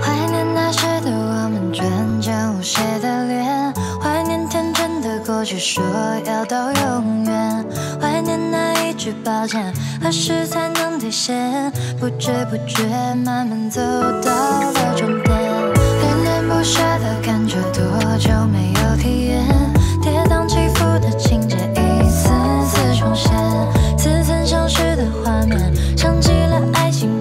怀念那时的我们，纯真无邪的脸；怀念天真的过去，说要到永远；怀念那一句抱歉，何时才能兑现？不知不觉，慢慢走到了终点。恋恋不舍的感觉，多久没有体验？跌宕起伏的情节，一次次重现，层层相识的画面，像极了爱情。